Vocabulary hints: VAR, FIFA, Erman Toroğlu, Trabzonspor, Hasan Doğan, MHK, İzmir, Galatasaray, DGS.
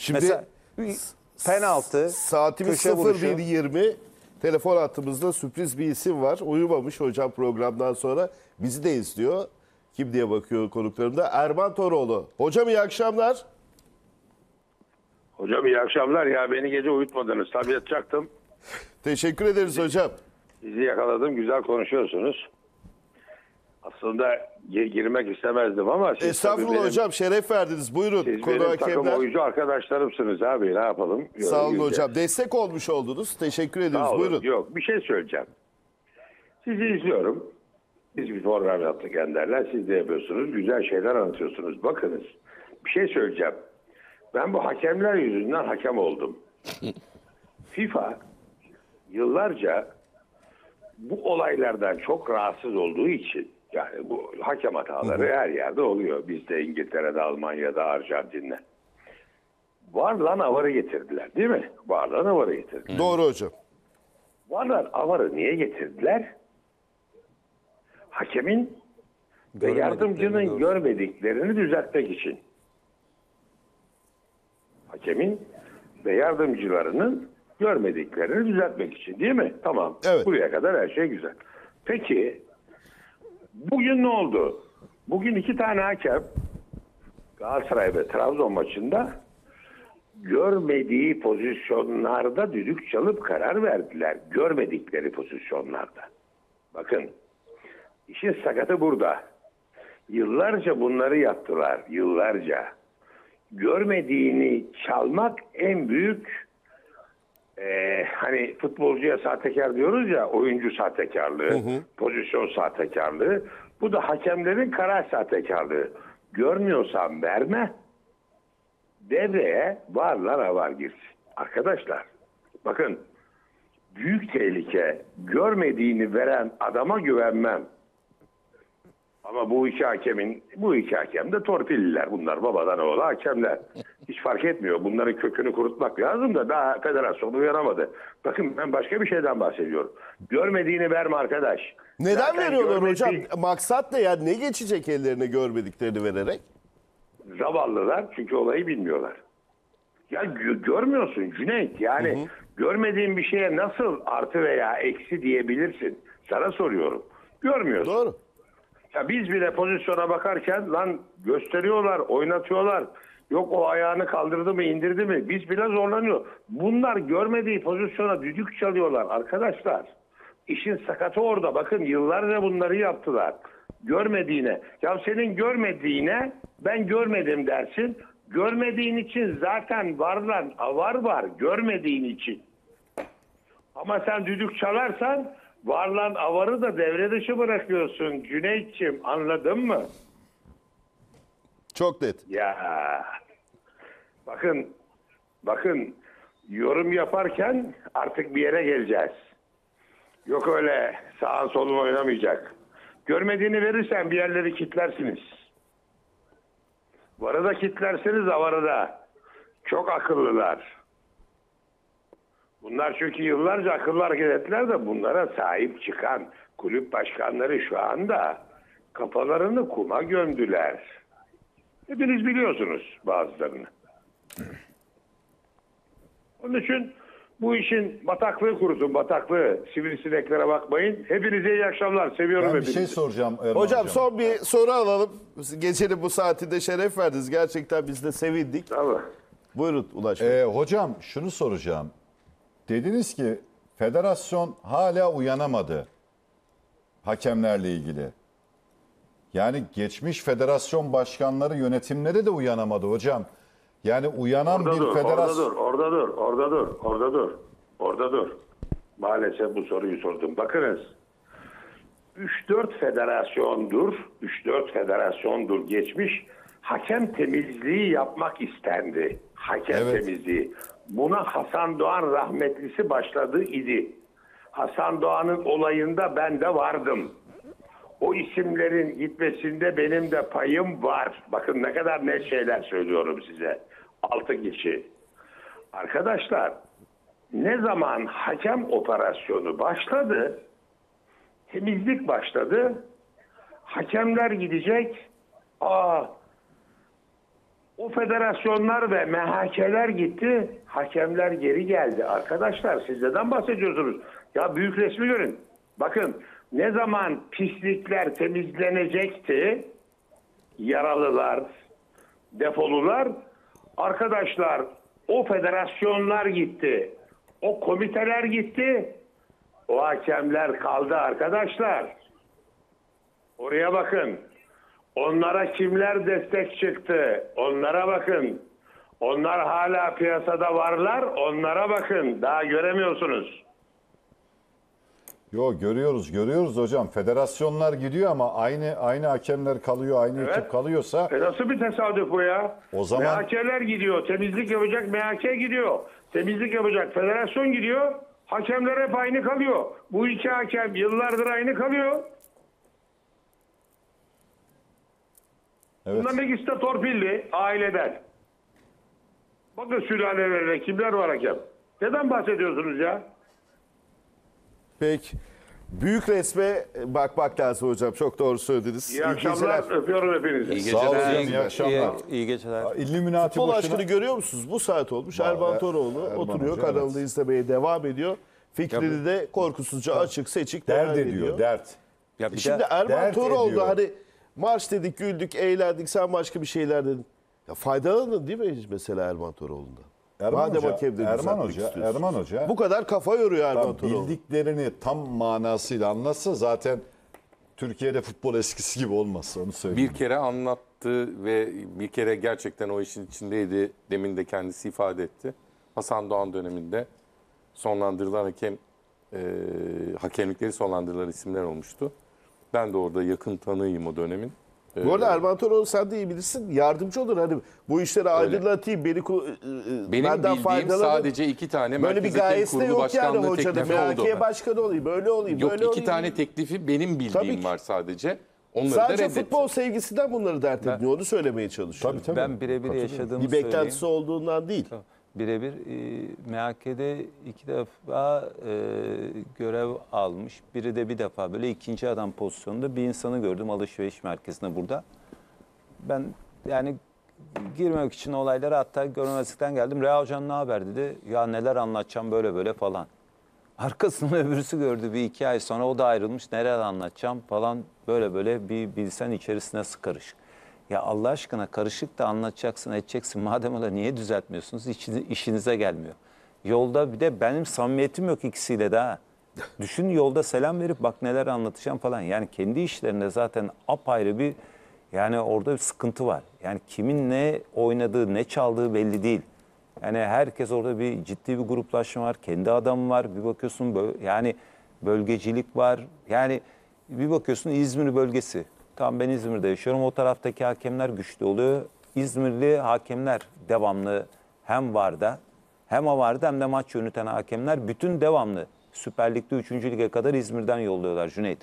Şimdi mesela, penaltı. Saatimiz 01:20. Telefon hattımızda sürpriz bir isim var. Uyumamış hocam programdan sonra. Bizi de izliyor. Kim diye bakıyor konuklarımda? Erman Toroğlu. Hocam iyi akşamlar. Hocam iyi akşamlar. Ya beni gece uyutmadınız. Tabii yatacaktım. Teşekkür ederiz hocam. Sizi yakaladım. Güzel konuşuyorsunuz. Aslında girmek istemezdim ama... Siz estağfurullah benim, hocam şeref verdiniz. Buyurun. Siz benim takım oyuncu arkadaşlarımsınız abi. Ne yapalım? Sağ olun hocam. Destek olmuş oldunuz. Teşekkür ederiz. Buyurun. Yok bir şey söyleyeceğim. Sizi izliyorum. Biz bir program yaptık Ender'le. Siz de yapıyorsunuz. Güzel şeyler anlatıyorsunuz. Bakınız. Bir şey söyleyeceğim. Ben bu hakemler yüzünden hakem oldum. FIFA yıllarca bu olaylardan çok rahatsız olduğu için, yani bu hakem hataları her yerde oluyor. Bizde, İngiltere'de, Almanya'da, Arjantin'de. VAR'la avarı getirdiler değil mi? VAR'la avarı getirdiler. Doğru hocam. VAR'la avarı niye getirdiler? Hakemin ve yardımcının görmediklerini düzeltmek için. Hakemin ve yardımcılarının görmediklerini düzeltmek için değil mi? Tamam. Evet. Buraya kadar her şey güzel. Peki bugün ne oldu? Bugün iki tane hakem Galatasaray ve Trabzon maçında görmediği pozisyonlarda düdük çalıp karar verdiler. Görmedikleri pozisyonlarda. Bakın işin sakatı burada. Yıllarca bunları yaptılar. Yıllarca. Görmediğini çalmak en büyük hani futbolcuya sahtekar diyoruz ya, oyuncu sahtekarlığı, pozisyon sahtekarlığı. Bu da hakemlerin karar sahtekarlığı. Görmüyorsan verme, devreye varlara var girsin. Arkadaşlar bakın, büyük tehlike. Görmediğini veren adama güvenmem. Ama bu iki hakem de torpilliler bunlar, babadan oğlu hakemler. Hiç fark etmiyor. Bunların kökünü kurutmak lazım da daha federasyon uyanamadı. Bakın ben başka bir şeyden bahsediyorum. Görmediğini verme arkadaş. Neden zaten veriyorlar hocam? Maksat ne ya? Ne geçecek ellerine görmediklerini vererek? Zavallılar çünkü olayı bilmiyorlar. Ya görmüyorsun Cüneyt, yani görmediğin bir şeye nasıl artı veya eksi diyebilirsin? Sana soruyorum. Görmüyorsun. Doğru. Ya biz bile pozisyona bakarken lan gösteriyorlar, oynatıyorlar. Yok o ayağını kaldırdı mı, indirdi mi? Biz bile zorlanıyor. Bunlar görmediği pozisyona düdük çalıyorlar arkadaşlar. İşin sakatı orada. Bakın yıllarca bunları yaptılar. Görmediğine. Ya senin görmediğine ben görmedim dersin. Görmediğin için zaten var lan avar var. Görmediğin için. Ama sen düdük çalarsan varlan avarı da devre dışı bırakıyorsun Cüneyt'ciğim, anladın mı? Çok net. Ya bakın yorum yaparken artık bir yere geleceğiz. Yok öyle sağın solun oynamayacak. Görmediğini verirsen bir yerleri kilitlersiniz. Varı da kilitlersiniz, avarı da. Çok akıllılar. Bunlar çünkü yıllarca akıllı hareket ettiler de bunlara sahip çıkan kulüp başkanları şu anda kafalarını kuma gömdüler. Hepiniz biliyorsunuz bazılarını. Onun için bu işin bataklığı kurutun, bataklığı. Sivrisineklere bakmayın. Hepinize iyi akşamlar. Seviyorum hepinizi. Ben bir şey soracağım Erman hocam. Son bir soru alalım. Gecenin bu saatinde şeref verdiniz. Gerçekten biz de sevindik. Tamam. Buyurun Ulaş. Hocam şunu soracağım. Dediniz ki federasyon hala uyanamadı hakemlerle ilgili. Yani geçmiş federasyon başkanları, yönetimleri de uyanamadı hocam. Yani uyanan orada bir federasyon... Orada dur. Maalesef bu soruyu sordum. Bakınız 3-4 federasyondur geçmiş. Hakem temizliği yapmak istendi. Hakem temizliği. Buna Hasan Doğan rahmetlisi başladı idi. Hasan Doğan'ın olayında ben de vardım. O isimlerin gitmesinde benim de payım var. Bakın ne kadar net şeyler söylüyorum size. 6 kişi. Arkadaşlar ne zaman hakem operasyonu başladı, temizlik başladı, hakemler gidecek. O federasyonlar ve MHK'ler gitti, hakemler geri geldi. Arkadaşlar siz neden bahsediyorsunuz? Ya büyük resmi görün. Bakın ne zaman pislikler temizlenecekti, yaralılar, defolular, arkadaşlar o federasyonlar gitti, o komiteler gitti, o hakemler kaldı arkadaşlar. Oraya bakın. Onlara kimler destek çıktı? Onlara bakın. Onlar hala piyasada varlar. Onlara bakın. Daha göremiyorsunuz. Yo, görüyoruz hocam. Federasyonlar gidiyor ama aynı hakemler kalıyor, aynı ekip kalıyorsa. Nasıl bir tesadüf bu ya? O zaman hakemler gidiyor, temizlik yapacak MHK gidiyor. Temizlik yapacak federasyon gidiyor. Hakemler hep aynı kalıyor. Bu iki hakem yıllardır aynı kalıyor. Evet. Bundan ikisi de torpilli aileden. Bakın sülalelerde kimler var hakem? Neden bahsediyorsunuz ya? Peki. Büyük resme bakmak lazım hocam. Çok doğru söylediniz. İyi akşamlar. Öpüyorum hepinizi. İyi geceler. Sağ olun. İyi akşamlar. İyi geceler. İlluminati futbol aşkını görüyor musunuz? Bu saat olmuş. Erman Toroğlu oturuyor. Kanalda izlemeye devam ediyor. Fikrini de korkusuzca açık seçik dert ediyor. Dert. Şimdi Erman Toroğlu hani marş dedik, güldük, eğlendik. Sen başka bir şeyler dedin. Ya faydalanın değil mi mesela Erman Toroğlu'ndan? Erman Hoca. Bu kadar kafa yoruyor Erman Toroğlu. Bildiklerini tam manasıyla anlatsa zaten Türkiye'de futbol eskisi gibi olmaz, onu söyleyeyim. Bir kere anlattı ve bir kere gerçekten o işin içindeydi. Demin de kendisi ifade etti. Hasan Doğan döneminde sonlandırılan hakemlikleri sonlandırılan isimler olmuştu. Ben de orada yakın tanıyım o dönemin. Bu arada Erman Toroğlu sen de iyi bilirsin. Yardımcı olur. Hani bu işleri aydınlatayım. Benim bildiğim sadece iki tane merkez hakem kurulu başkanlığı teklifi oldu. MHK başkanı olayım, böyle olayım, böyle olayım. Yok, iki tane teklifi benim bildiğim var sadece. Onları da reddettim. Sadece futbol sevgisinden bunları dert ediyor. Onu söylemeye çalışıyorum. Tabii. Ben birebir yaşadığımı söyleyeyim. Bir beklentisi olduğundan değil. Birebir MHK'de iki defa görev almış. Biri de bir defa böyle ikinci adam pozisyonunda bir insanı gördüm alışveriş merkezinde burada. Ben yani girmek için olaylara hatta görmezlikten geldim. Reha hocam ne haber dedi. Ya neler anlatacağım böyle böyle falan. Arkasından öbürsü gördü bir iki ay sonra o da ayrılmış. Neler anlatacağım falan böyle böyle bir bilsen içerisine sıkarışık. Ya Allah aşkına karışık da anlatacaksın, edeceksin. Madem öyle niye düzeltmiyorsunuz? İşinize gelmiyor. Yolda bir de benim samimiyetim yok ikisiyle de. Düşün yolda selam verip bak neler anlatacağım falan. Yani kendi işlerinde zaten apayrı bir yani orada bir sıkıntı var. Yani kimin ne oynadığı, ne çaldığı belli değil. Yani herkes orada bir ciddi bir gruplaşma var. Kendi adamı var. Bir bakıyorsun yani bölgecilik var. Yani bir bakıyorsun İzmir bölgesi. Tam ben İzmir'de yaşıyorum. O taraftaki hakemler güçlü oluyor. İzmirli hakemler devamlı hem VAR'da hem avarda hem de maç yöneten hakemler bütün devamlı Süper Lig'de 3. Lig'e kadar İzmir'den yolluyorlar Cüneyt.